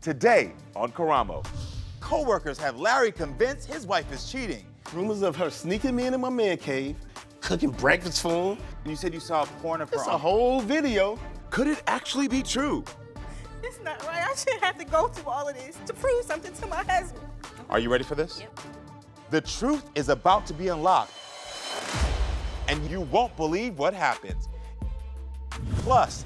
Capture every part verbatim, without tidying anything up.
Today on Karamo. Coworkers have Larry convinced his wife is cheating. Rumors of her sneaking me into my man cave, cooking breakfast for him. You said you saw a porn of her. It's a whole video. Could it actually be true? It's not right. I shouldn't have to go through all of this to prove something to my husband. Are you ready for this? Yep. The truth is about to be unlocked, and you won't believe what happens. Plus,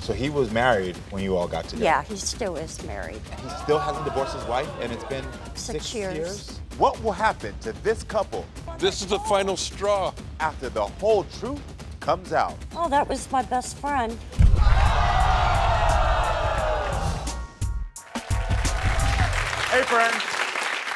so he was married when you all got together? Yeah, he still is married. He still hasn't divorced his wife, and it's been six, six years. years? What will happen to this couple? This is the final straw. After the whole truth comes out. Oh, that was my best friend. Hey, friends.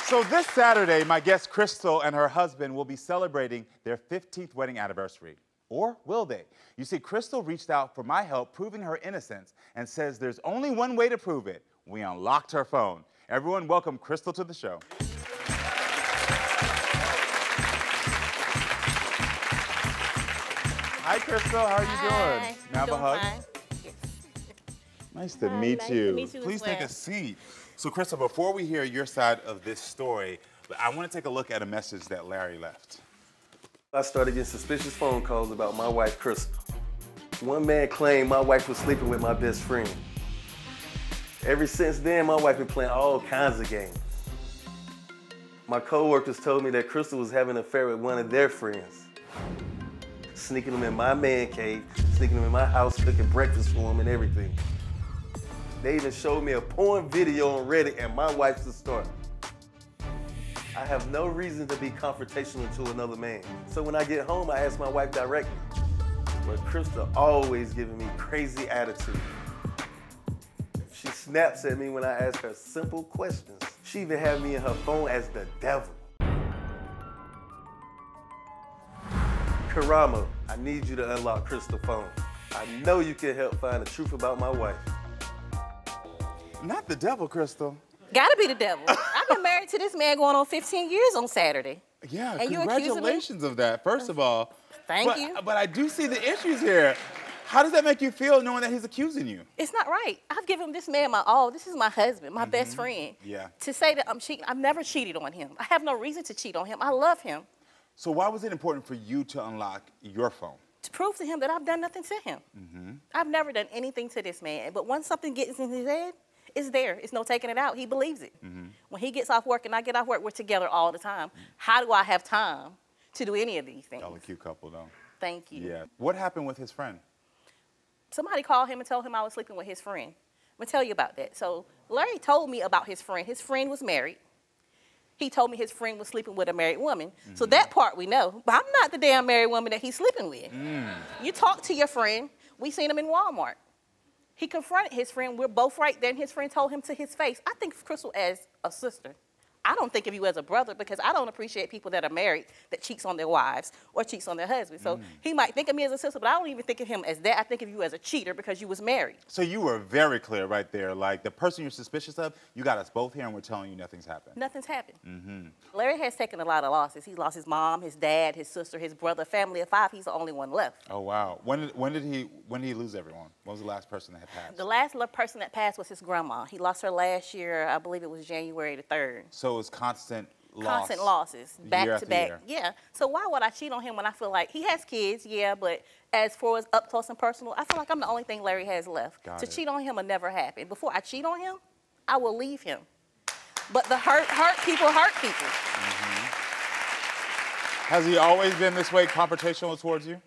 So this Saturday, my guest Cristal and her husband will be celebrating their fifteenth wedding anniversary. Or will they? You see, Cristal reached out for my help proving her innocence and says there's only one way to prove it. We unlocked her phone. Everyone, welcome Cristal to the show. Hi, Cristal. How are you Hi. doing? Can I have a hug? Yes. Nice to Hi, meet nice you. To meet you Please take well. a seat. So, Cristal, before we hear your side of this story, I want to take a look at a message that Larry left. I started getting suspicious phone calls about my wife, Cristal. One man claimed my wife was sleeping with my best friend. Ever since then, my wife been playing all kinds of games. My coworkers told me that Cristal was having an affair with one of their friends, sneaking them in my man cave, sneaking them in my house, cooking breakfast for them and everything. They even showed me a porn video on Reddit and my wife's the star. I have no reason to be confrontational to another man. So when I get home, I ask my wife directly. But Cristal always giving me crazy attitude. She snaps at me when I ask her simple questions. She even had me in her phone as the devil. Karamo, I need you to unlock Cristal's phone. I know you can help find the truth about my wife. Not the devil, Cristal. Gotta be the devil. I've been married to this man going on fifteen years on Saturday. Yeah, and congratulations of that, first of all. Thank but, you. But I do see the issues here. How does that make you feel knowing that he's accusing you? It's not right. I've given this man my all. This is my husband, my mm-hmm. best friend. Yeah. To say that I'm cheating, I've never cheated on him. I have no reason to cheat on him. I love him. So why was it important for you to unlock your phone? To prove to him that I've done nothing to him. Mm-hmm. I've never done anything to this man, but once something gets in his head, it's there. It's no taking it out. He believes it. Mm-hmm. When he gets off work and I get off work, we're together all the time. Mm-hmm. How do I have time to do any of these things? Y'all a cute couple, though. Thank you. Yeah. What happened with his friend? Somebody called him and told him I was sleeping with his friend. I'm gonna tell you about that. So Larry told me about his friend. His friend was married. He told me his friend was sleeping with a married woman. Mm-hmm. So that part we know. But I'm not the damn married woman that he's sleeping with. Mm. You talk to your friend. We seen him in Walmart. He confronted his friend. We're both right there, and his friend told him to his face. I think of Cristal as a sister. I don't think of you as a brother because I don't appreciate people that are married that cheats on their wives or cheats on their husbands. So mm. he might think of me as a sister, but I don't even think of him as that. I think of you as a cheater because you was married. So you were very clear right there. Like, the person you're suspicious of, you got us both here, and we're telling you nothing's happened. Nothing's happened. Mm-hmm. Larry has taken a lot of losses. He lost his mom, his dad, his sister, his brother, family of five. He's the only one left. Oh, wow. When did, when did, he, when did he lose everyone? When was the last person that had passed? The last person that passed was his grandma. He lost her last year. I believe it was January the third. So So it's constant loss. Constant losses, back to back. Yeah. So why would I cheat on him when I feel like he has kids? Yeah, but as far as up close and personal, I feel like I'm the only thing Larry has left. Got it. To cheat on him will never happen. Before I cheat on him, I will leave him. But the hurt, hurt people hurt people. Mm-hmm. Has he always been this way, confrontational towards you?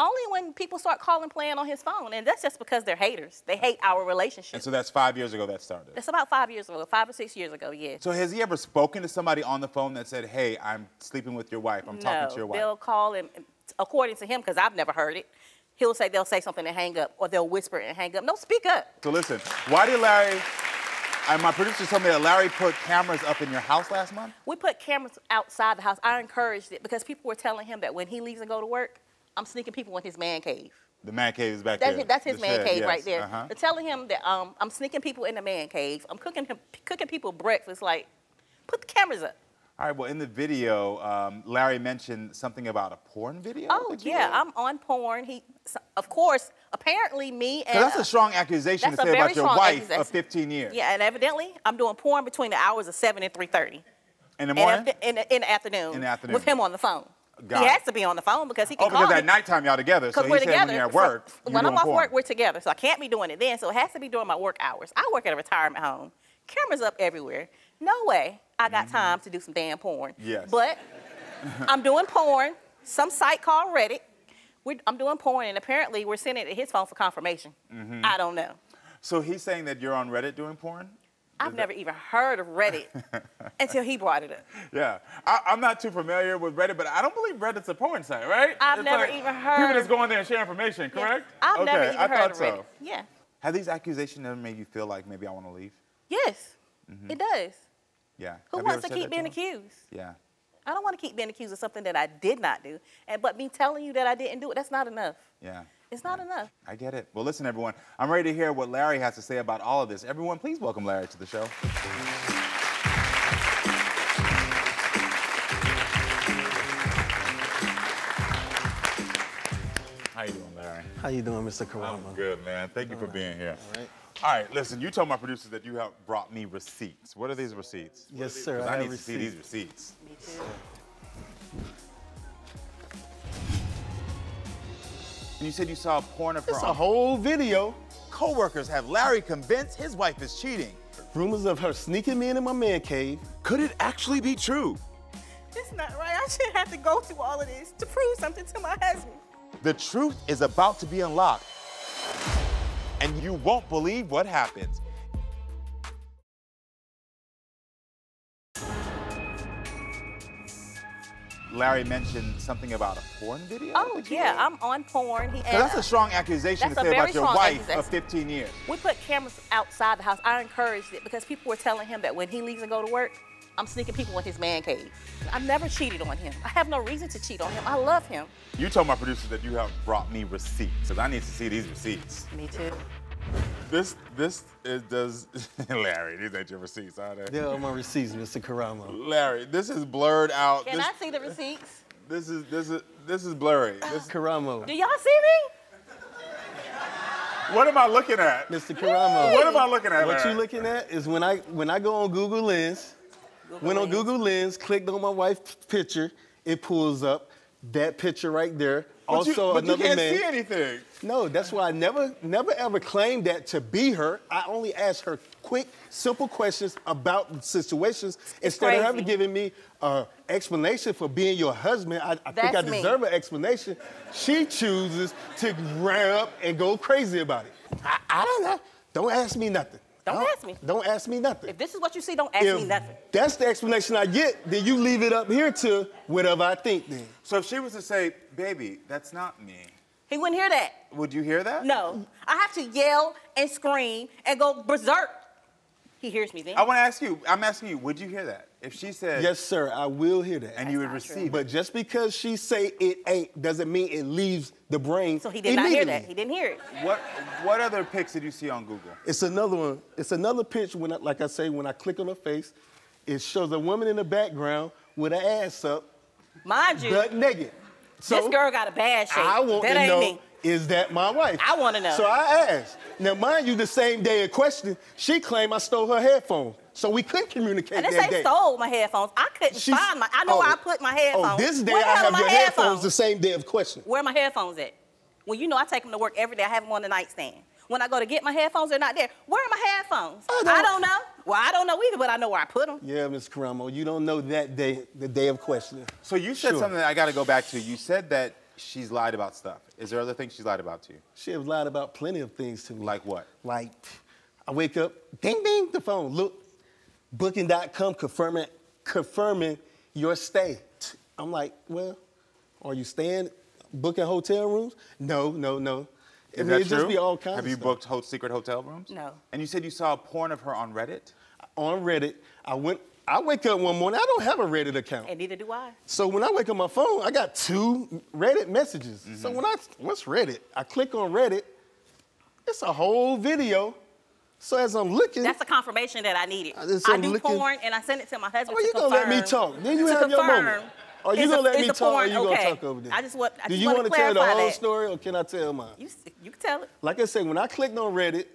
Only when people start calling, playing on his phone, and that's just because they're haters. They hate our relationship. And so that's five years ago that started? That's about five years ago, five or six years ago, yeah. So has he ever spoken to somebody on the phone that said, hey, I'm sleeping with your wife, I'm no, talking to your wife? They'll call him, according to him, because I've never heard it, he'll say they'll say something and hang up, or they'll whisper and hang up. No, speak up. So listen, why did Larry, and my producer told me that Larry put cameras up in your house last month? We put cameras outside the house. I encouraged it because people were telling him that when he leaves and go to work, I'm sneaking people in his man cave. The man cave is back that's there. His, that's his the man shed, cave yes. right there. Uh-huh. They're telling him that um, I'm sneaking people in the man cave. I'm cooking him, cooking people breakfast. Like, put the cameras up. All right, well, in the video, um, Larry mentioned something about a porn video. Oh, yeah, I'm on porn. He, of course, apparently me and... So that's a strong accusation to say about your wife of fifteen years. Yeah, and evidently, I'm doing porn between the hours of seven and three thirty. In the morning? In the, in the afternoon. In the afternoon. With him on the phone. Got he it. has to be on the phone because he can oh, call me. Oh, because at nighttime, y'all together. So he we're said together. when you're at work, so, you're When I'm off porn. work, we're together, so I can't be doing it then, so it has to be during my work hours. I work at a retirement home. Cameras up everywhere. No way I got mm-hmm. time to do some damn porn. Yes. But I'm doing porn, some site called Reddit. We're, I'm doing porn, and apparently we're sending it to his phone for confirmation. Mm-hmm. I don't know. So he's saying that you're on Reddit doing porn? I've Is never that... even heard of Reddit until he brought it up. Yeah. I, I'm not too familiar with Reddit, but I don't believe Reddit's a porn site, right? I've it's never like even heard... People just go in there and share information, correct? Yeah. I've okay, never even I heard of so. Reddit. Yeah. Have these accusations ever made you feel like maybe I want to leave? Yes, mm-hmm. it does. Yeah. Who Have wants to keep being accused? Yeah. I don't want to keep being accused of something that I did not do, and but me telling you that I didn't do it, that's not enough. Yeah. It's not yeah. enough. I get it. Well, listen, everyone, I'm ready to hear what Larry has to say about all of this. Everyone, please welcome Larry to the show. How you doing, Larry? How you doing, Mister Karamo? I'm good, man. Thank you all for right. being here. All right. All right, listen, you told my producers that you have brought me receipts. What are these receipts? Yes, sir. Because I, I need receipts. to see these receipts. Me too. And you said you saw a porn of her. It's a whole video. Coworkers have Larry convinced his wife is cheating. Rumors of her sneaking me into my man cave. Could it actually be true? It's not right. I shouldn't have to go through all of this to prove something to my husband. The truth is about to be unlocked. And you won't believe what happens. Larry mentioned something about a porn video? Oh, yeah, I'm on porn. He that's a strong accusation to say about your wife of fifteen years. We put cameras outside the house. I encouraged it because people were telling him that when he leaves and go to work, I'm sneaking people in his man cave. I've never cheated on him. I have no reason to cheat on him. I love him. You told my producers that you have brought me receipts, because I need to see these receipts. Me too. This, this is, does, Larry, these ain't your receipts, are they? They're all my receipts, Mister Karamo. Larry, this is blurred out. Can this, I see the receipts? This is, this is, this is blurry. This Karamo. Do y'all see me? What am I looking at? Mister Karamo. Yay. What am I looking at, Larry? What you looking at is when I, when I go on Google Lens, Google Went Lens. on Google Lens, clicked on my wife's picture, it pulls up that picture right there. But also you, but another you can't man. see anything. No, that's why I never, never ever claimed that to be her. I only asked her quick, simple questions about situations it's instead crazy. of ever giving me an uh, explanation for being your husband. I, I think I deserve me. an explanation. She chooses to ram up and go crazy about it. I, I don't know. Don't ask me nothing. Don't, don't ask me. Don't ask me nothing. If this is what you see, don't ask if me nothing. That's the explanation I get, then you leave it up here to whatever I think then. So if she was to say, baby, that's not me. He wouldn't hear that. Would you hear that? No. I have to yell and scream and go berserk. He hears me then. I want to ask you, I'm asking you, would you hear that? If she said... Yes, sir, I will hear that. And that's you would receive true. But just because she say it ain't doesn't mean it leaves the brain. So he did not hear that. He didn't hear it. What What other pics did you see on Google? It's another one. It's another pitch, when I, like I say, when I click on her face, it shows a woman in the background with her ass up. Mind you. Butt naked. So this girl got a bad shape. I want that to ain't know, me. Is that my wife? I want to know. So I asked. Now, mind you, the same day in question, she claimed I stole her headphones. So we couldn't communicate that day. And they stole my headphones. I couldn't She's, find my, I know oh, where I put my headphones. Oh, this day where I have your headphones? headphones the same day of question. Where are my headphones at? Well, you know I take them to work every day. I have them on the nightstand. When I go to get my headphones, they're not there. Where are my headphones? I don't, I don't know. Well, I don't know either, but I know where I put them. Yeah, Miz Karamo, you don't know that day, the day of questioning. So you said sure. something that I got to go back to. You said that she's lied about stuff. Is there other things she's lied about to you? She has lied about plenty of things to me. Like what? Like, I wake up, ding, ding, the phone. Look, booking dot com confirming, confirming your stay. I'm like, well, are you staying, booking hotel rooms? No, no, no. Is that true? Just be all kinds. Have you booked ho secret hotel rooms? No. And you said you saw a porn of her on Reddit? On Reddit. I went. I wake up one morning, I don't have a Reddit account. And neither do I. So when I wake up my phone, I got two Reddit messages. Mm-hmm. So when I, what's Reddit? I click on Reddit, it's a whole video So as I'm looking... That's a confirmation that I needed. I, so I do looking, porn, and I send it to my husband. Oh, you going to let me talk. Then you have confirm, your moment. Are you going to let me talk, porn, or you okay. going to talk over there? I just want I just do you want to tell the whole that. story, or can I tell mine? You, you can tell it. Like I said, when I clicked on Reddit,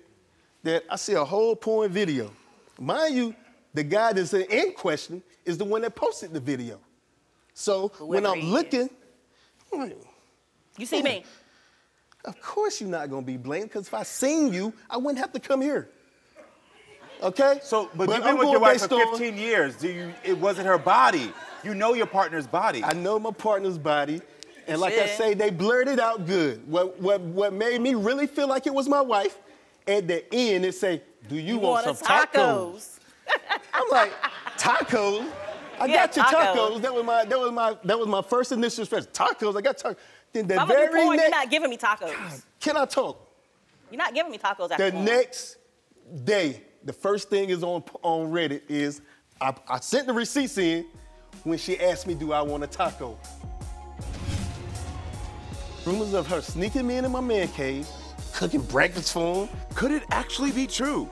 that I see a whole porn video. Mind you, the guy that's in question is the one that posted the video. So Whoever when I'm looking... Is. You see oh, me? Of course you're not going to be blamed, because if I seen you, I wouldn't have to come here. Okay? So, but, but you've been with your wife for fifteen years. Do you, it wasn't her body. You know your partner's body. I know my partner's body. And like yeah. I say, they blurred it out good. What, what, what made me really feel like it was my wife, at the end, it say, do you, you want, want some tacos? tacos? I'm like, tacos? I yeah, got your tacos. tacos. That was my, that was my, that was my first initial stress. Tacos, I got tacos. Then the very porn, next, you're not giving me tacos. God, can I talk? You're not giving me tacos after The porn. next day, the first thing is on, on Reddit is, I, I sent the receipts in when she asked me, do I want a taco? Rumors of her sneaking me into my man cave, cooking breakfast for him. Could it actually be true?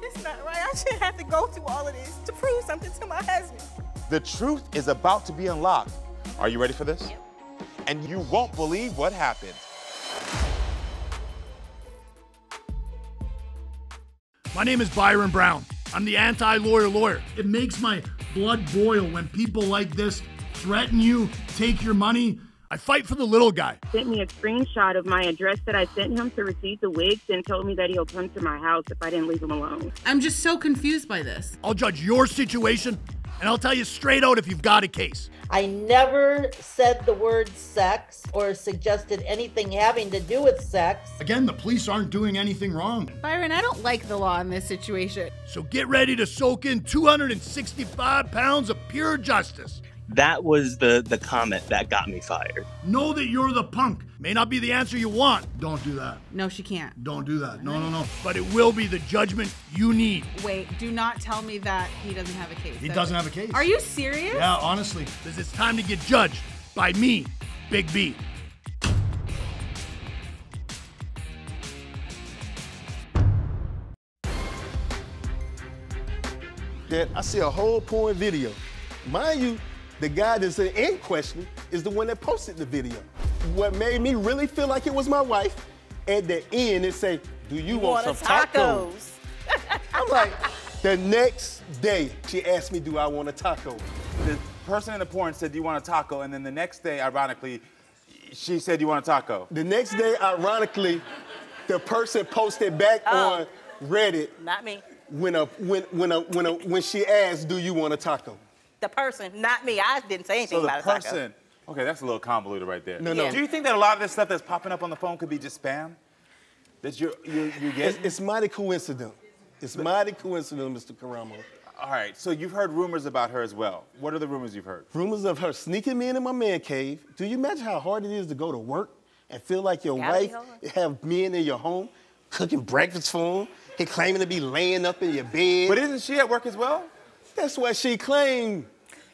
It's not right. I shouldn't have to go through all of this to prove something to my husband. The truth is about to be unlocked. Are you ready for this? Yep. And you won't believe what happened. My name is Byron Brown. I'm the anti-lawyer lawyer. It makes my blood boil when people like this threaten you, take your money. I fight for the little guy. He sent me a screenshot of my address that I sent him to receive the wigs and told me that he'll come to my house if I didn't leave him alone. I'm just so confused by this. I'll judge your situation, and I'll tell you straight out if you've got a case. I never said the word sex or suggested anything having to do with sex. Again, the police aren't doing anything wrong. Byron, I don't like the law in this situation. So get ready to soak in two hundred sixty-five pounds of pure justice. That was the, the comment that got me fired. Know that you're the punk. May not be the answer you want. Don't do that. No, she can't. Don't do that. No, no, no. But it will be the judgment you need. Wait, do not tell me that he doesn't have a case. He doesn't have a case. Are you serious? Yeah, honestly. Because it's time to get judged by me, Big B. That I see a whole porn video. Mind you, the guy that's in question is the one that posted the video. What made me really feel like it was my wife, at the end, it say, do you, you want, want some tacos? tacos? I'm like, the next day, she asked me, do I want a taco? The person in the porn said, do you want a taco? And then the next day, ironically, she said, do you want a taco? The next day, ironically, the person posted back oh, on Reddit. Not me. When, a, when, when, a, when, a, when she asked, do you want a taco? The person, not me. I didn't say anything so about the a person. Taco. Okay, that's a little convoluted right there. No, no. Yeah. Do you think that a lot of this stuff that's popping up on the phone could be just spam? That you're, you're, you're getting? It's, it's mighty coincidental. It's but, mighty coincidental, Mister Karamo. All right, so you've heard rumors about her as well. What are the rumors you've heard? Rumors of her sneaking me into my man cave. Do you imagine how hard it is to go to work and feel like your Gally wife home? have men in your home, cooking breakfast for them, and claiming to be laying up in your bed? But isn't she at work as well? That's what she claimed.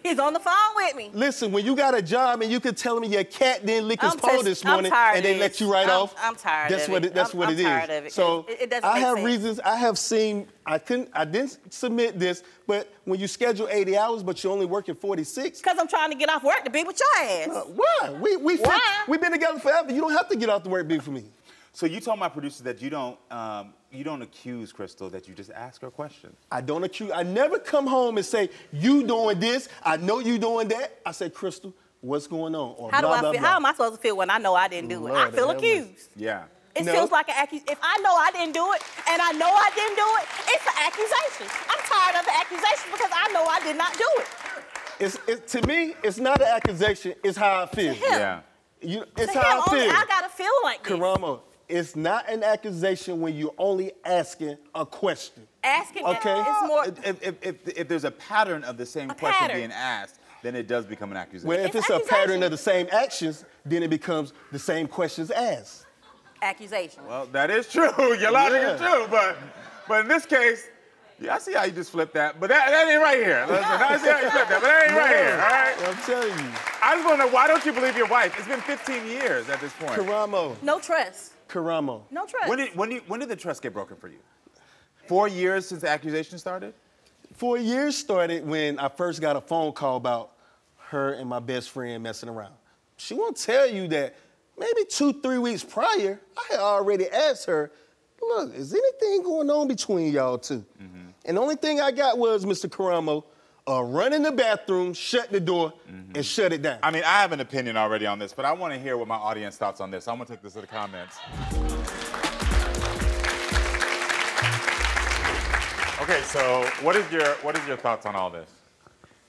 He's on the phone with me. Listen, when you got a job and you could tell me your cat didn't lick his paw this morning and they let you right off, I'm tired of it. That's what it is. I'm tired of it. So I have reasons. I have seen. I couldn't. I didn't submit this, but when you schedule eighty hours, but you're only working forty-six. Because I'm trying to get off work to be with your ass. Uh, why? We we why? We've been together forever. You don't have to get off the work to be for me. So you told my producer that you don't. Um, You don't accuse Cristal, that you just ask her a question. I don't accuse. I never come home and say, you doing this, I know you doing that. I say, Cristal, what's going on? Or how do blah, I feel? Blah, blah. How am I supposed to feel when I know I didn't do Lord, it? I feel accused. Was... Yeah. It no. feels like an accusation. If I know I didn't do it, and I know I didn't do it, it's an accusation. I'm tired of the accusation because I know I did not do it. It's, it to me, it's not an accusation, it's how I feel. Yeah. You, it's to how I feel. Only I gotta feel like this. Karamo. It's not an accusation when you're only asking a question. Asking okay? It's more... If, if, if, if there's a pattern of the same question pattern. being asked, then it does become an accusation. Well, if it's, it's a pattern of the same actions, then it becomes the same questions asked. Accusation. Well, that is true. Your logic yeah. is true, but, but in this case, yeah, I see how you just flipped that, but that, that ain't right here. Listen, I see how you flipped that, but that ain't right yeah. here, all right? I'm telling you. I just want to know, why don't you believe your wife? It's been fifteen years at this point. Karamo. No trust. Karamo. No trust. When did, when, did, when did the trust get broken for you? Four years since the accusation started? Four years started when I first got a phone call about her and my best friend messing around. She won't tell you that maybe two, three weeks prior, I had already asked her, look, is anything going on between y'all two? Mm-hmm. And the only thing I got was Mister Karamo uh, run in the bathroom, shut the door, mm-hmm. and shut it down. I mean, I have an opinion already on this, but I want to hear what my audience thoughts on this. I'm going to take this to the comments. Okay, so what is your what is your thoughts on all this?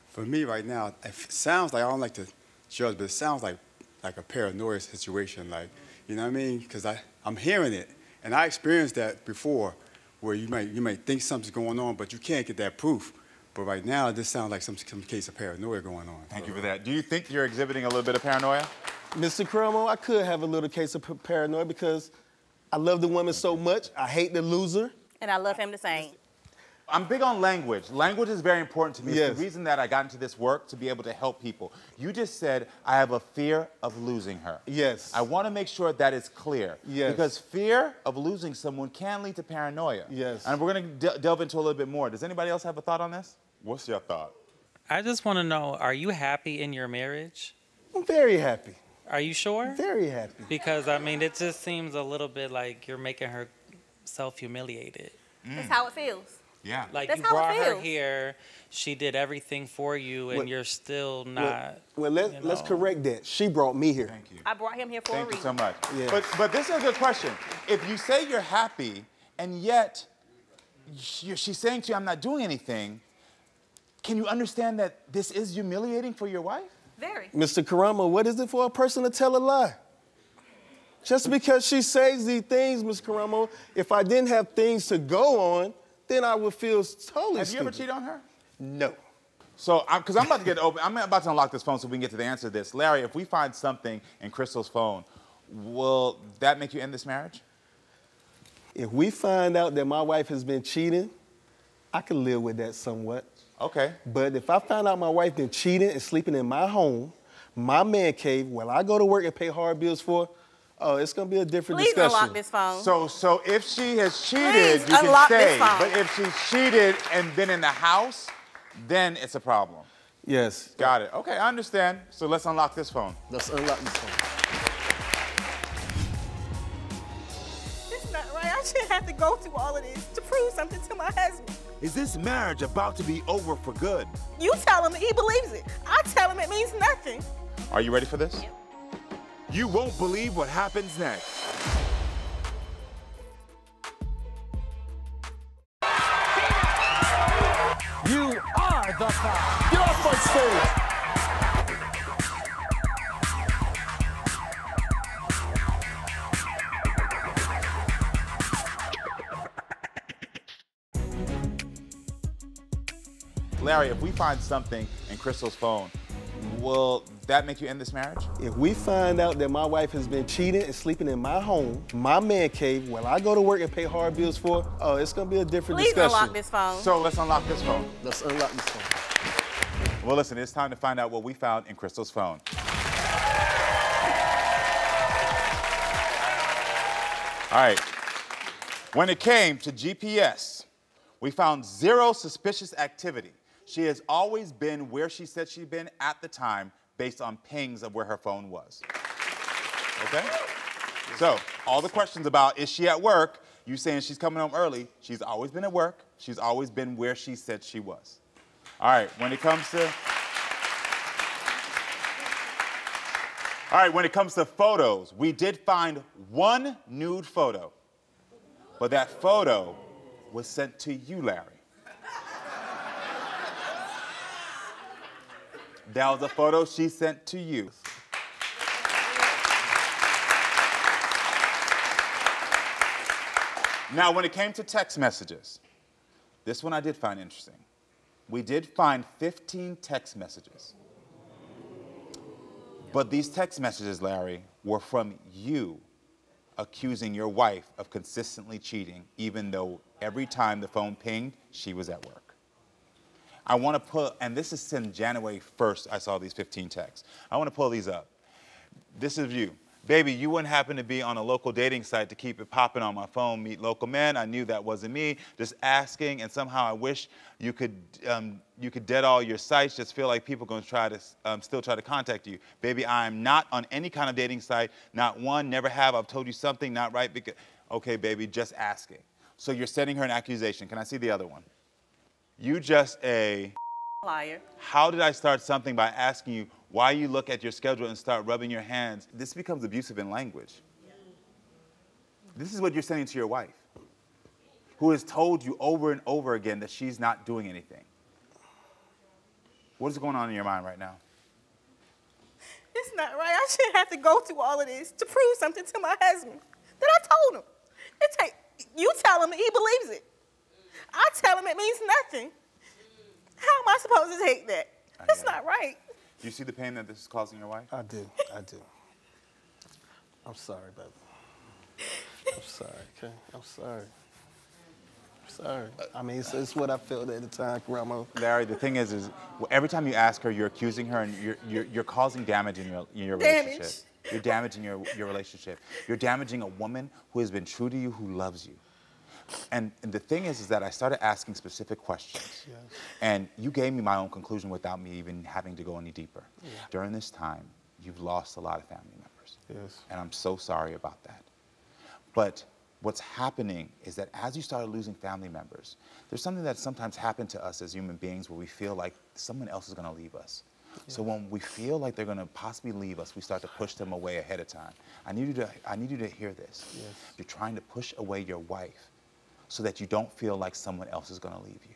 For me right now, it sounds like, I don't like to judge, but it sounds like like a paranoia situation, like, you know what I mean? Because I I'm hearing it, and I experienced that before, where you might you might think something's going on, but you can't get that proof. But right now, it just sounds like some, some case of paranoia going on. Thank so. you for that. Do you think you're exhibiting a little bit of paranoia, Mister Karamo? I could have a little case of paranoia because I love the woman so much. I hate the loser, and I love him the same. I'm big on language. Language is very important to me. Yes. It's the reason that I got into this work, to be able to help people. You just said, I have a fear of losing her. Yes. I want to make sure that is clear. Yes. Because fear of losing someone can lead to paranoia. Yes. And we're going to de delve into a little bit more. Does anybody else have a thought on this? What's your thought? I just want to know, are you happy in your marriage? I'm very happy. Are you sure? I'm very happy. Because, I mean, it just seems a little bit like you're making her self-humiliated. Mm. That's how it feels. Yeah. Like, that's you brought her here, she did everything for you, and well, you're still not... Well, well let, you know. let's correct that. She brought me here. Thank you. I brought him here for Thank a reason. Thank you so much. Yeah. But, but this is a good question. If you say you're happy, and yet she, she's saying to you, I'm not doing anything, can you understand that this is humiliating for your wife? Very. Mister Karamo, what is it for a person to tell a lie? Just because she says these things, Mister Karamo, if I didn't have things to go on, then I would feel totally Have stupid. you ever cheated on her? No. So, because I'm about to get open, I'm about to unlock this phone so we can get to the answer to this. Larry, if we find something in Cristal's phone, will that make you end this marriage? If we find out that my wife has been cheating, I can live with that somewhat. Okay. But if I find out my wife been cheating and sleeping in my home, my man cave, while I go to work and pay hard bills for, oh, it's going to be a different Please discussion. Please unlock this phone. So, so if she has cheated, Please you can stay. But if she's cheated and been in the house, then it's a problem. Yes. Got it. Okay, I understand. So let's unlock this phone. Let's unlock this phone. This is not right. I shouldn't have to go through all of this to prove something to my husband. Is this marriage about to be over for good? You tell him he believes it. I tell him it means nothing. Are you ready for this? Yeah. You won't believe what happens next. You are the cop. Get off my stage. Larry, if we find something in Cristal's phone, will that make you end this marriage? If we find out that my wife has been cheating and sleeping in my home, my man cave, while I go to work and pay hard bills for, oh, it's going to be a different Please discussion. Please unlock this phone. So let's unlock this phone. Let's unlock this phone. Well, listen, it's time to find out what we found in Cristal's phone. All right. When it came to G P S, we found zero suspicious activity. She has always been where she said she'd been at the time based on pings of where her phone was. Okay? So, all the questions about, is she at work? You saying she's coming home early. She's always been at work. She's always been where she said she was. All right, when it comes to... All right, when it comes to photos, we did find one nude photo. But that photo was sent to you, Larry. That was a photo she sent to you. Now, when it came to text messages, this one I did find interesting. We did find fifteen text messages. But these text messages, Larry, were from you accusing your wife of consistently cheating, even though every time the phone pinged, she was at work. I want to put, and this is since January first, I saw these fifteen texts. I want to pull these up. This is you. baby, you wouldn't happen to be on a local dating site to keep it popping on my phone, meet local men. I knew that wasn't me, just asking, and somehow I wish you could, um, you could dead all your sites, just feel like people gonna try to, um, still try to contact you. Baby, I'm not on any kind of dating site, not one, never have, I've told you something not right because, okay, baby, just asking. So you're sending her an accusation. Can I see the other one? You just a liar. How did I start something by asking you why you look at your schedule and start rubbing your hands? This becomes abusive in language. Yeah. This is what you're sending to your wife, who has told you over and over again that she's not doing anything. What is going on in your mind right now? It's not right. I shouldn't have to go through all of this to prove something to my husband that I told him. It's like, you tell him, he believes it. I tell him it means nothing. How am I supposed to take that? That's not right. Do you see the pain that this is causing your wife? I do, I do. I'm sorry, baby. I'm sorry, okay? I'm sorry. I'm sorry. I mean, it's, it's what I felt at the time, Karamo. Larry, the thing is, is every time you ask her, you're accusing her and you're, you're, you're causing damage in your, in your relationship. Damage. You're damaging your, your relationship. You're damaging a woman who has been true to you, who loves you. And, and the thing is, is that I started asking specific questions. Yes. And you gave me my own conclusion without me even having to go any deeper. Yeah. During this time, you've lost a lot of family members. Yes. And I'm so sorry about that. But what's happening is that as you started losing family members, there's something that sometimes happens to us as human beings where we feel like someone else is gonna leave us. Yeah. So when we feel like they're gonna possibly leave us, we start to push them away ahead of time. I need you to, I need you to hear this. Yes. You're trying to push away your wife so that you don't feel like someone else is gonna leave you.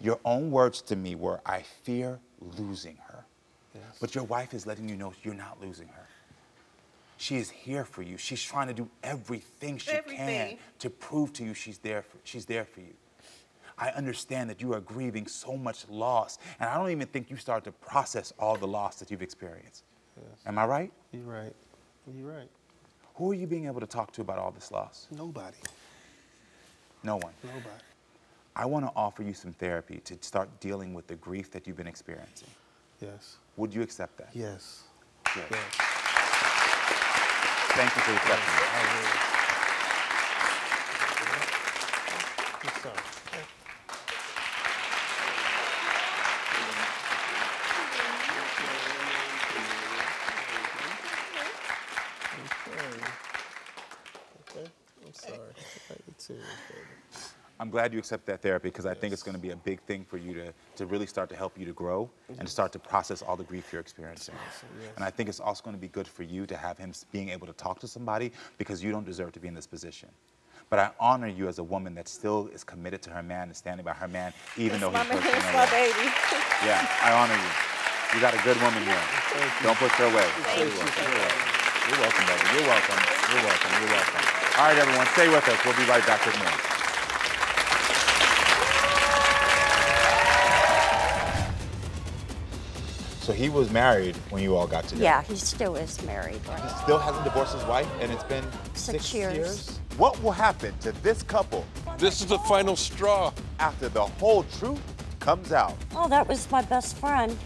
Your own words to me were, I fear losing her. Yes. But your wife is letting you know you're not losing her. She is here for you. She's trying to do everything she everything. can to prove to you she's there for, she's there for you. I understand that you are grieving so much loss, and I don't even think you start to process all the loss that you've experienced. Yes. Am I right? You're right. You're right. Who are you being able to talk to about all this loss? Nobody. No one? Nobody. I want to offer you some therapy to start dealing with the grief that you've been experiencing. Yes. Would you accept that? Yes. Yes. yes. Thank you for accepting that. I'm glad you accept that therapy because I think it's going to be a big thing for you to, to really start to help you to grow and to start to process all the grief you're experiencing. And I think it's also going to be good for you to have him being able to talk to somebody because you don't deserve to be in this position. But I honor you as a woman that still is committed to her man and standing by her man even though he's hurting her. That's my baby. Yeah, I honor you. You got a good woman here. Don't push her away. You're welcome. You're welcome, baby. You're welcome. You're welcome. You're welcome. All right, everyone, stay with us. We'll be right back with more. So he was married when you all got together? Yeah, he still is married. Right? He still hasn't divorced his wife, and it's been six, six years. years? What will happen to this couple? This is the final straw. After the whole truth comes out. Oh, that was my best friend.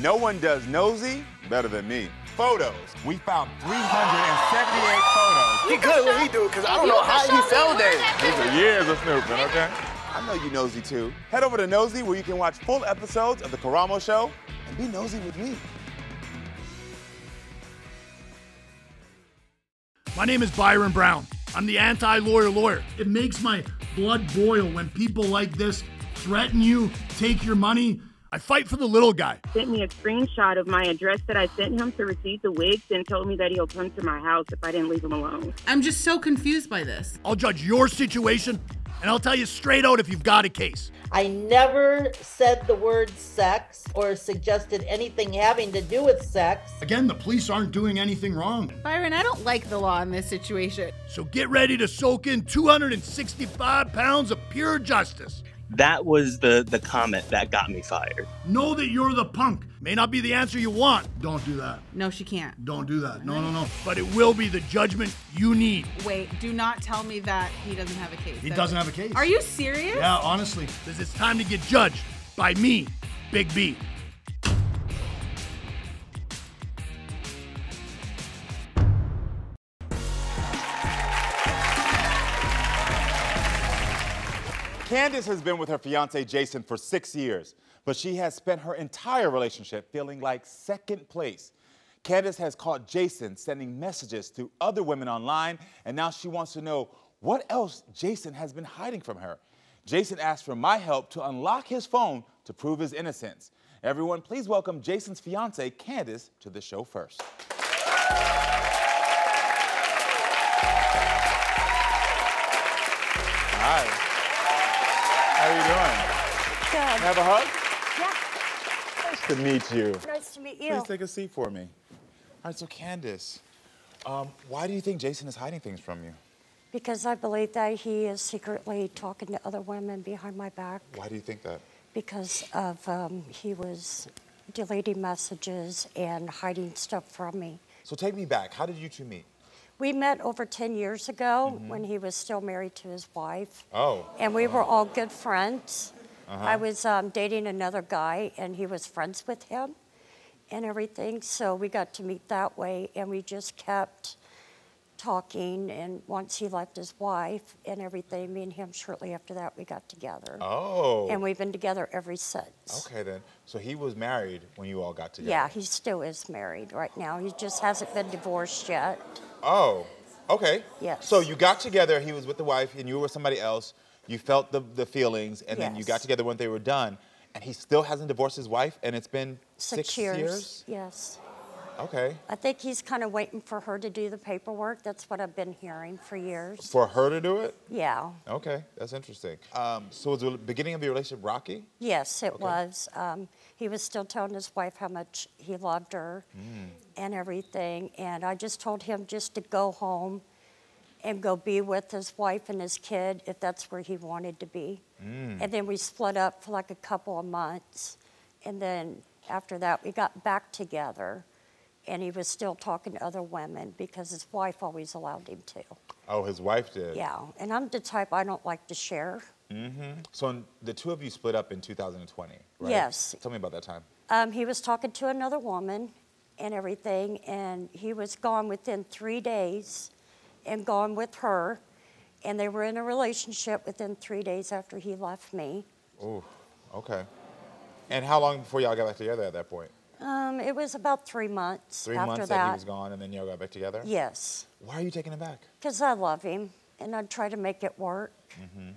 No one does Nosey better than me. Photos. We found three hundred seventy-eight photos. He good what he do, because I don't know how he found that. These are years of snooping, okay? I know you Nosey too. Head over to Nosey where you can watch full episodes of The Karamo Show and be Nosey with me. My name is Byron Brown. I'm the anti-lawyer lawyer. It makes my blood boil when people like this threaten you, take your money. I fight for the little guy. He sent me a screenshot of my address that I sent him to receive the wigs and told me that he'll come to my house if I didn't leave him alone. I'm just so confused by this. I'll judge your situation. And I'll tell you straight out if you've got a case. I never said the word sex or suggested anything having to do with sex. Again, the police aren't doing anything wrong. Byron, I don't like the law in this situation. So get ready to soak in two hundred sixty-five pounds of pure justice. That was the, the comment that got me fired. Know that you're the punk. May not be the answer you want. Don't do that. No, she can't. Don't do that. No, no, no. But it will be the judgment you need. Wait, do not tell me that he doesn't have a case. He doesn't have a case. Are you serious? Yeah, honestly. Because it's time to get judged by me, Big B. Candice has been with her fiance Jason for six years, but she has spent her entire relationship feeling like second place. Candice has caught Jason sending messages to other women online, and now she wants to know what else Jason has been hiding from her. Jason asked for my help to unlock his phone to prove his innocence. Everyone, please welcome Jason's fiancée, Candice, to the show first. Hi. How are you doing? Good. Have a hug? Yeah. Nice to meet you. Nice to meet you. Please take a seat for me. All right, so Candice, um, why do you think Jason is hiding things from you? Because I believe that he is secretly talking to other women behind my back. Why do you think that? Because of um, he was deleting messages and hiding stuff from me. So take me back. How did you two meet? We met over ten years ago mm-hmm. when he was still married to his wife. Oh. And we oh. were all good friends. Uh-huh. I was um, dating another guy, and he was friends with him and everything. So we got to meet that way, and we just kept talking, and once he left his wife and everything, me and him shortly after that we got together. Oh. And we've been together ever since. Okay then. So he was married when you all got together? Yeah, he still is married right now. He just hasn't been divorced yet. Oh, okay. Yes. So you got together, he was with the wife, and you were with somebody else. You felt the, the feelings, and yes. then you got together when they were done, and he still hasn't divorced his wife, and it's been six, six years? years? Yes. Okay. I think he's kind of waiting for her to do the paperwork. That's what I've been hearing for years. For her to do it? Yeah. Okay, that's interesting. Um, so was the beginning of your relationship rocky? Yes, it okay. was. Um, he was still telling his wife how much he loved her mm. and everything. And I just told him just to go home and go be with his wife and his kid if that's where he wanted to be. Mm. And then we split up for like a couple of months. And then after that, we got back together. And he was still talking to other women because his wife always allowed him to. Oh, his wife did? Yeah, and I'm the type I don't like to share. Mm-hmm. So the two of you split up in two thousand twenty, right? Yes. Tell me about that time. Um, he was talking to another woman and everything, and he was gone within three days and gone with her, and they were in a relationship within three days after he left me. Ooh, okay. And how long before y'all got back together at that point? Um, it was about three months after that. Three months that he was gone, and then y'all got back together? Yes. Why are you taking him back? Because I love him, and I try to make it work. Mm-hmm.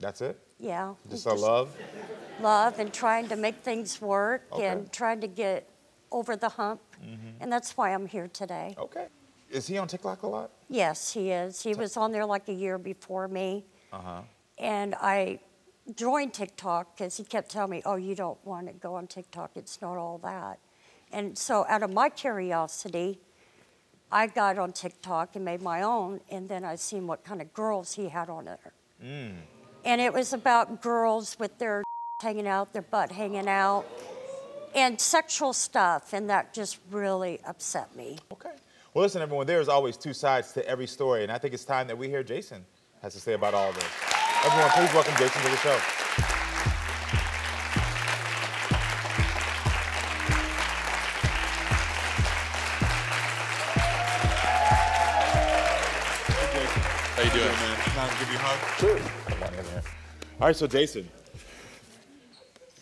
That's it? Yeah. Just a love? Love and trying to make things work okay. and trying to get over the hump, mm-hmm. and that's why I'm here today. Okay. Is he on TikTok a lot? Yes, he is. He T- was on there like a year before me, uh-huh. and I... joined TikTok because he kept telling me, oh, you don't want to go on TikTok. It's not all that. And so out of my curiosity, I got on TikTok and made my own, and then I seen what kind of girls he had on there. Mm. And it was about girls with their hanging out, their butt hanging out, and sexual stuff, and that just really upset me. Okay. Well, listen, everyone, there's always two sides to every story, and I think it's time that we hear Jason has to say about all this. Everyone, please welcome Jason to the show. Hey, Jason. How you doing, man? Can I give you a hug? Sure. Come on in here. All right, so Jason,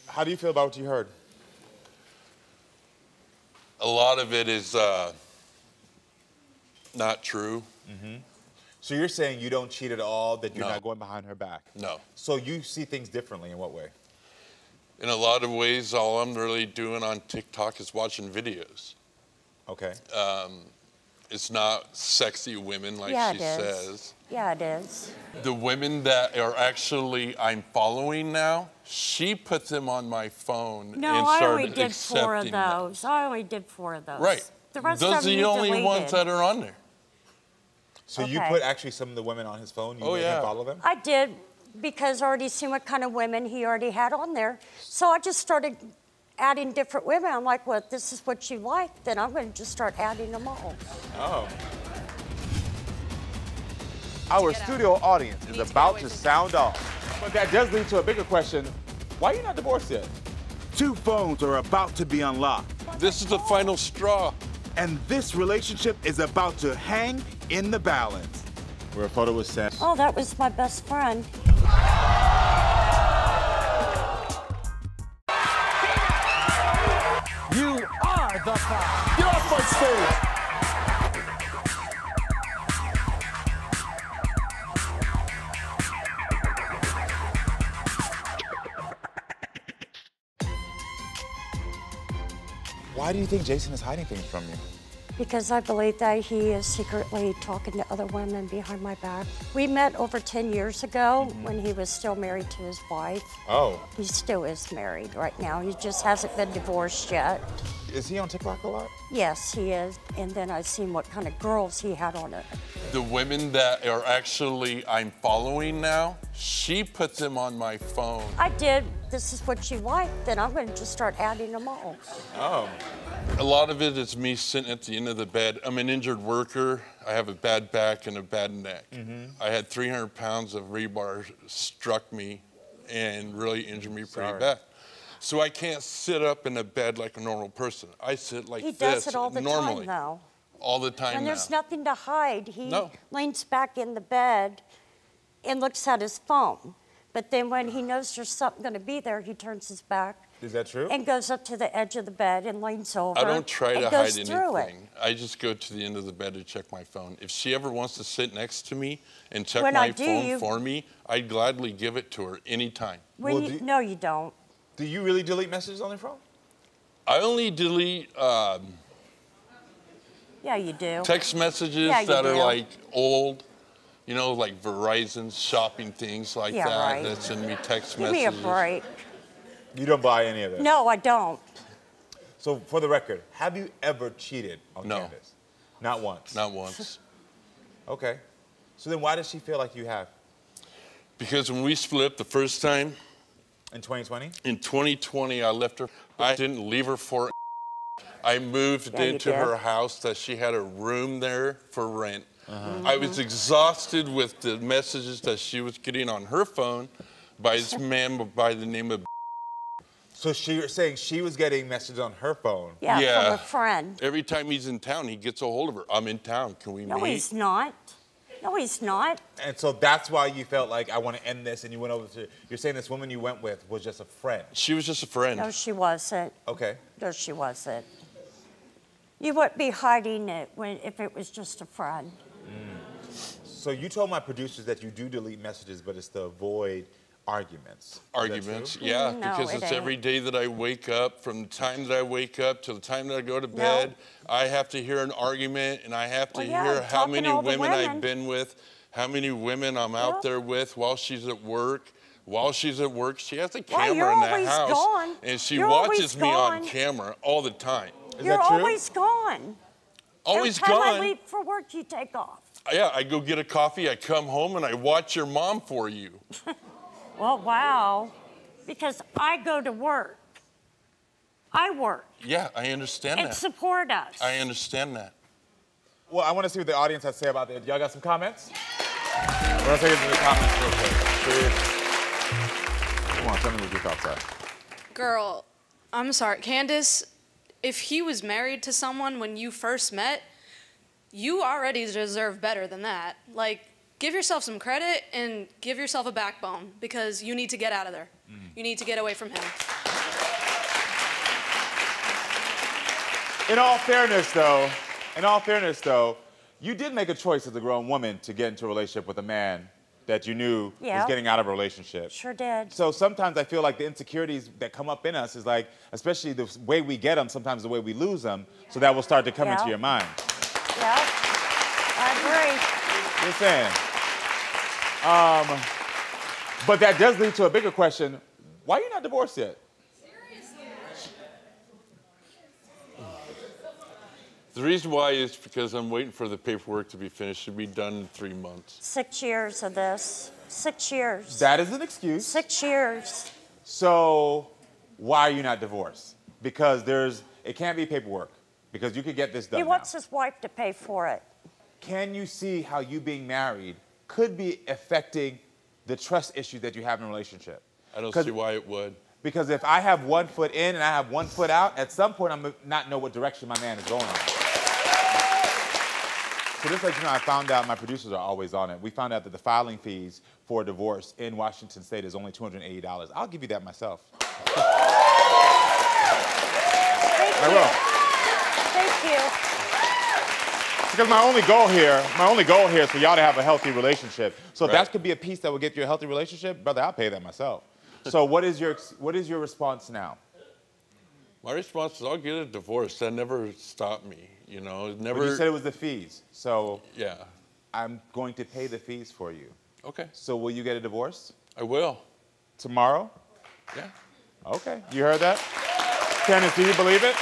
how do you feel about what you heard? A lot of it is uh, not true. Mm-hmm. So you're saying you don't cheat at all, that you're no. not going behind her back? No. So you see things differently in what way? In a lot of ways, all I'm really doing on TikTok is watching videos. Okay. Um, it's not sexy women like yeah, she it is. says. Yeah, it is. The women that are actually I'm following now, she puts them on my phone no, and started I only did four of those. Them. I only did four of those. Right. The rest those of them are the only deleted. ones that are on there. So okay. you put actually some of the women on his phone? You oh, yeah. him follow them? I did, because I already seen what kind of women he already had on there. So I just started adding different women. I'm like, well, if this is what you like, then I'm going to just start adding them all. Oh. Our studio out. audience is about to, to sound off. But that does lead to a bigger question. Why are you not divorced yet? Two phones are about to be unlocked. This is the final straw. And this relationship is about to hang in the balance. Where a photo was sent. Oh, that was my best friend. motherfucker. Get off my stage. Why do you think Jason is hiding things from you? Because I believe that he is secretly talking to other women behind my back. We met over ten years ago mm-hmm. when he was still married to his wife. Oh. He still is married right now. He just hasn't been divorced yet. Is he on TikTok a lot? Yes, he is. And then I've seen what kind of girls he had on it. The women that are actually I'm following now, she puts them on my phone. I did. This is what you like, then I'm going to just start adding them all. Oh. A lot of it is me sitting at the end of the bed. I'm an injured worker. I have a bad back and a bad neck. Mm-hmm. I had three hundred pounds of rebar struck me and really injured me pretty Sorry. bad. So I can't sit up in a bed like a normal person. I sit like he this normally. He does it all the normally. time now. All the time And there's now. nothing to hide. He no. leans back in the bed and looks at his phone. But then when he knows there's something going to be there, he turns his back. Is that true? And goes up to the edge of the bed and leans over. I don't try to hide anything. I just go to the end of the bed to check my phone. If she ever wants to sit next to me and check my phone for me, I'd gladly give it to her anytime. No, you don't. Do you really delete messages on your phone? I only delete... Um, yeah, you do. Text messages that are like old. You know, like Verizon shopping things like yeah, that. Right. That send me text Give messages. Give me a break. You don't buy any of that? No, I don't. So, for the record, have you ever cheated on no. Candice? Not once? Not once. Okay. So then why does she feel like you have? Because when we split up the first time... In twenty twenty? In twenty twenty, I left her. I didn't leave her for I moved yeah, into her house that she had a room there for rent. Uh-huh. Mm-hmm. I was exhausted with the messages that she was getting on her phone by this man by the name of... So she was saying she was getting messages on her phone? Yeah, yeah, from a friend. Every time he's in town, he gets a hold of her. I'm in town, can we no, meet? No, he's not. No, he's not. And so that's why you felt like, I want to end this, and you went over to... You're saying this woman you went with was just a friend? She was just a friend. No, she wasn't. Okay. No, she wasn't. You wouldn't be hiding it when, if it was just a friend. Mm. So you told my producers that you do delete messages, but it's to avoid arguments. Arguments, yeah, no, because it it's ain't. every day that I wake up, from the time that I wake up to the time that I go to bed, no. I have to hear an argument, and I have to well, yeah, hear how many women, women I've been with, how many women I'm out yep. there with while she's at work. While she's at work, she has a camera well, in that house, gone. and she you're watches me gone. on camera all the time. Is you're that true? always gone. Always Every time gone. I leave for work, you take off. Yeah, I go get a coffee, I come home, and I watch your mom for you. Well, wow, because I go to work. I work. Yeah, I understand and that. And support us. I understand that. Well, I want to see what the audience has to say about that. Y'all got some comments? Yeah. We're going to take it to the comments real quick. Come on, tell me what you thoughts are. Girl, I'm sorry, Candice... If he was married to someone when you first met, you already deserve better than that. Like, give yourself some credit and give yourself a backbone because you need to get out of there. Mm. You need to get away from him. In all fairness, though, in all fairness, though, you did make a choice as a grown woman to get into a relationship with a man that you knew yeah. was getting out of a relationship. Sure did. So sometimes I feel like the insecurities that come up in us is like, especially the way we get them, sometimes the way we lose them, so that will start to come yeah. into your mind. Yeah, I agree. You're saying. Um, but that does lead to a bigger question. Why are you not divorced yet? Seriously? The reason why is because I'm waiting for the paperwork to be finished. It should be done in three months. Six years of this. Six years. That is an excuse. Six years. So why are you not divorced? Because there's, it can't be paperwork. Because you could get this done He wants now. his wife to pay for it. Can you see how you being married could be affecting the trust issue that you have in a relationship? I don't see why it would. Because if I have one foot in and I have one foot out, at some point I'm not know what direction my man is going on. So just like you know, I found out, my producers are always on it. We found out that the filing fees for a divorce in Washington State is only two hundred eighty dollars. I'll give you that myself. I will. Thank you. Because my only goal here, my only goal here is for y'all to have a healthy relationship. So right. if that could be a piece that would get you a healthy relationship, brother, I'll pay that myself. So what is your, what is your response now? My response is I'll get a divorce. That never stopped me, you know. It never. But you said it was the fees, so yeah. I'm going to pay the fees for you. Okay. So will you get a divorce? I will. Tomorrow? Yeah. Okay. You heard that? Candice, do you believe it?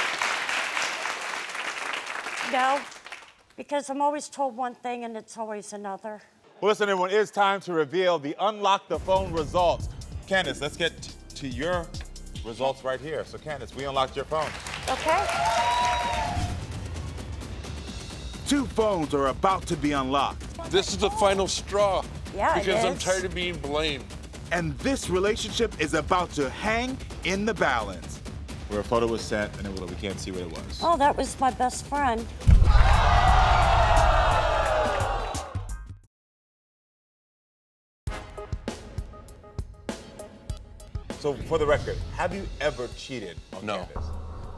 No, because I'm always told one thing and it's always another. Well, listen, everyone, it is time to reveal the unlock the phone results. Candice, let's get to your results right here. So, Candice, we unlocked your phone. Okay. Two phones are about to be unlocked. This is the final straw. Yeah, because it is. I'm tired of being blamed. And this relationship is about to hang in the balance. Where a photo was sent, and it, we can't see what it was. Oh, that was my best friend. So, for the record, have you ever cheated on no. Candace?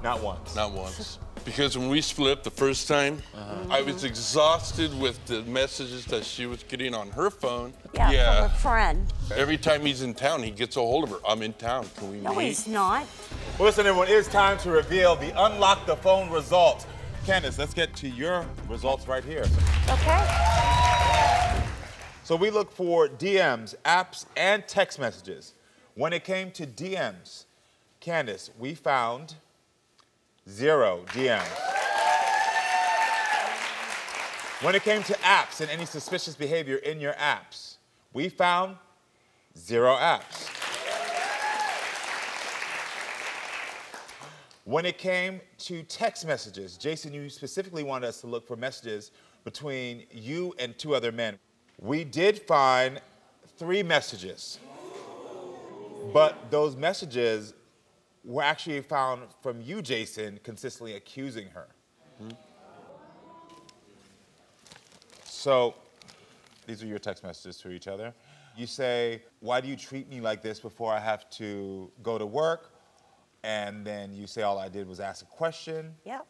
Not once. Not once. Because when we split the first time, uh-huh. I was exhausted with the messages that she was getting on her phone. Yeah, yeah. From her friend. Every time he's in town, he gets a hold of her. I'm in town. Can we no, meet? No, he's not. Well, listen, everyone, it is time to reveal the unlock the phone results. Candice, let's get to your results right here. Okay. So we look for D Ms, apps, and text messages. When it came to D Ms, Candice, we found zero D Ms. When it came to apps and any suspicious behavior in your apps, we found zero apps. When it came to text messages, Jason, you specifically wanted us to look for messages between you and two other men. We did find three messages. But those messages were actually found from you, Jason, consistently accusing her. Mm-hmm. So these are your text messages to each other. You say, why do you treat me like this before I have to go to work? And then you say, all I did was ask a question. Yep.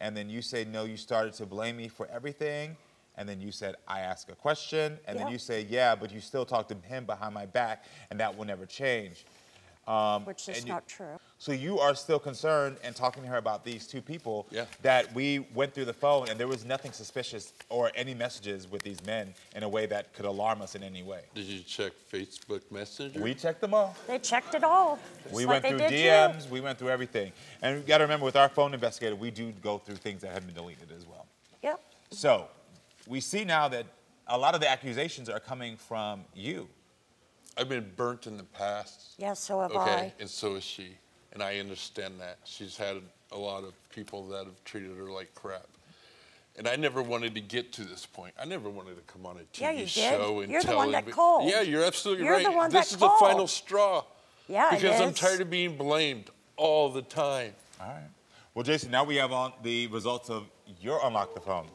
And then you say, no, you started to blame me for everything. And then you said, I ask a question. And yep. then you say, yeah, but you still talk to him behind my back, and that will never change. Um, Which is you, not true. So you are still concerned and talking to her about these two people yeah. that we went through the phone, and there was nothing suspicious or any messages with these men in a way that could alarm us in any way. Did you check Facebook Messenger? We checked them all. They checked it all. We went through D Ms. We went through everything. And you got to remember, with our phone investigator, we do go through things that have been deleted as well. Yep. So we see now that a lot of the accusations are coming from you. I've been burnt in the past. Yeah, so have okay, I. Okay, and so is she. And I understand that. She's had a lot of people that have treated her like crap. And I never wanted to get to this point. I never wanted to come on a T V yeah, you show did. And you're tell You're the one that called. Yeah, you're absolutely you're right. You're the one this that called. This is the final straw. Yeah, because it is. I'm tired of being blamed all the time. All right. Well, Jason, now we have on the results of your Unlock the Phone.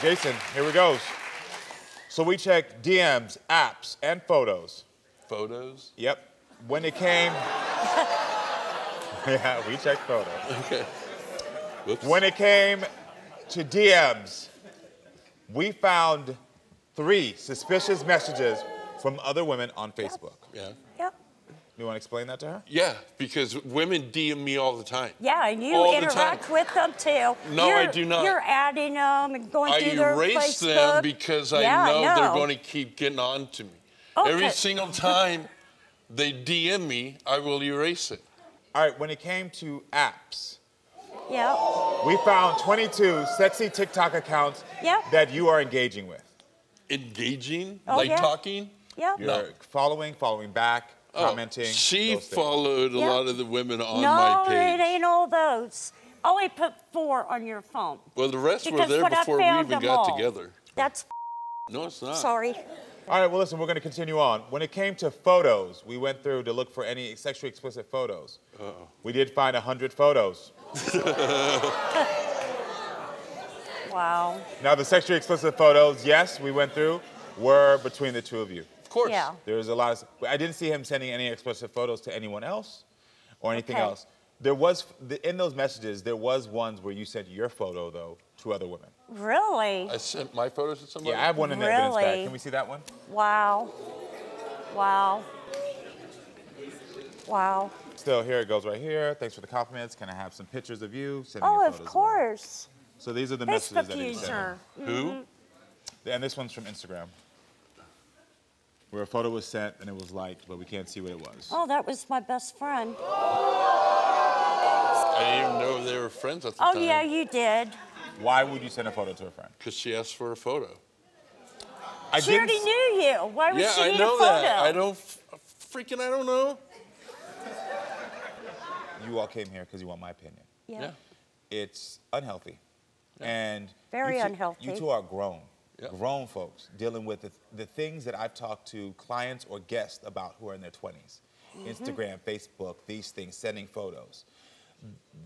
Jason, here we go. So we checked D Ms, apps, and photos. Photos? Yep. When it came... yeah, we checked photos. Okay. Whoops. When it came to D Ms, we found three suspicious messages from other women on Facebook. Yep. Yeah. Yep. You want to explain that to her? Yeah, because women D M me all the time. Yeah, and you all interact the with them too. No, you're, I do not. You're adding them and going I through their Facebook. I erase them because I yeah, know they're going to keep getting on to me. Okay. Every single time they D M me, I will erase it. All right, when it came to apps, yep. we found twenty-two sexy TikTok accounts yep. that you are engaging with. Engaging? Oh, like yeah. talking? Yeah. You're no. following, following back. Commenting, oh, she followed a yep. lot of the women on no, my page. No, it ain't all those. Only put four on your phone. Well, the rest because were there before we even got all. Together. That's no, it's not. Sorry. All right, well, listen, we're going to continue on. When it came to photos, we went through to look for any sexually explicit photos. Uh-oh. We did find one hundred photos. wow. Now, the sexually explicit photos, yes, we went through, were between the two of you. Of course. Yeah. There was a lot of, I didn't see him sending any explicit photos to anyone else or anything okay. else. There was, in those messages, there was ones where you sent your photo, though, to other women. Really? I sent my photos to somebody? Yeah, I have one in the really? evidence bag. Can we see that one? Wow. Wow. Wow. So here it goes right here. Thanks for the compliments. Can I have some pictures of you? Oh, your of course. So these are the it's messages the that you sent. Mm-hmm. Who? And this one's from Instagram, where a photo was sent and it was liked, but we can't see what it was. Oh, that was my best friend. I didn't even know they were friends at the oh, time. Oh, yeah, you did. Why would you send a photo to a friend? Because she asked for a photo. I she already knew you. Why would yeah, she I need know a photo? That. I don't, freaking, I don't know. You all came here because you want my opinion. Yeah. yeah. It's unhealthy. Yeah. And Very you two, unhealthy. You two are grown. Yep. Grown folks dealing with the, the things that I've talked to clients or guests about who are in their twenties. Mm-hmm. Instagram, Facebook, these things, sending photos.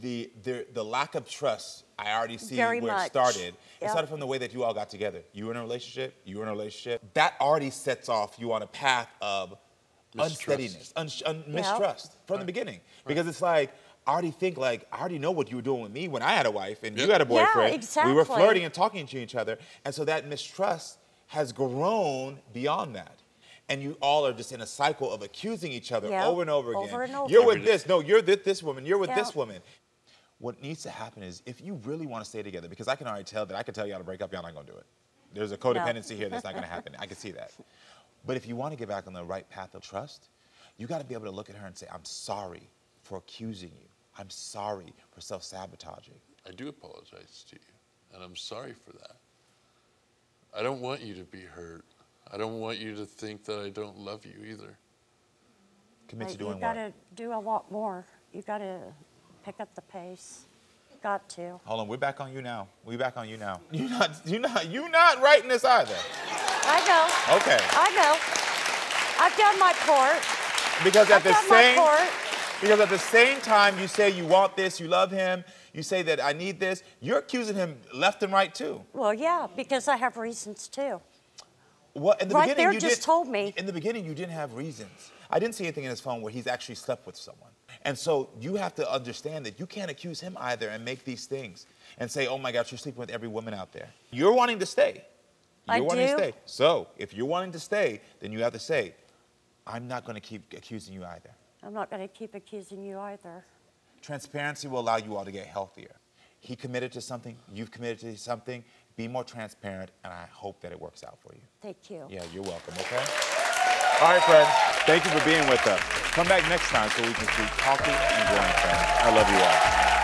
The, the, the lack of trust, I already see Very where much. it started. Yep. It started from the way that you all got together. You were in a relationship, you were in a relationship. That already sets off you on a path of mistrust. unsteadiness, un, un, yep. mistrust from right. the beginning. Right. Because it's like, I already think like, I already know what you were doing with me when I had a wife and yep. you had a boyfriend. Yeah, exactly. We were flirting and talking to each other. And so that mistrust has grown beyond that. And you all are just in a cycle of accusing each other yep. over and over again. Over and over. You're with this, no, you're with this woman, you're with yep. this woman. What needs to happen is if you really want to stay together, because I can already tell that I can tell y'all to break up, y'all not gonna do it. There's a codependency no. here that's not gonna happen. I can see that. But if you want to get back on the right path of trust, you gotta be able to look at her and say, I'm sorry for accusing you. I'm sorry for self-sabotaging. I do apologize to you, and I'm sorry for that. I don't want you to be hurt. I don't want you to think that I don't love you either. Commit right, to doing what? You gotta what? do a lot more. You gotta pick up the pace. Got to. Hold on, we're back on you now. We're back on you now. You're not, you're not, you're not writing this either. I know. Okay. I know. I've done my part. Because at I've the done same. My part. Because at the same time, you say you want this, you love him, you say that I need this, you're accusing him left and right, too. Well, yeah, because I have reasons, too. What, in the right there you just did, told me. In the beginning, you didn't have reasons. I didn't see anything in his phone where he's actually slept with someone. And so you have to understand that you can't accuse him either and make these things and say, oh, my gosh, you're sleeping with every woman out there. You're wanting to stay. You're I wanting do. to stay. So if you're wanting to stay, then you have to say, I'm not going to keep accusing you either. I'm not going to keep accusing you either. Transparency will allow you all to get healthier. He committed to something, you've committed to something. Be more transparent, and I hope that it works out for you. Thank you. Yeah, you're welcome, okay? All right, friends, thank you for being with us. Come back next time so we can keep talking and growing, friends. I love you all.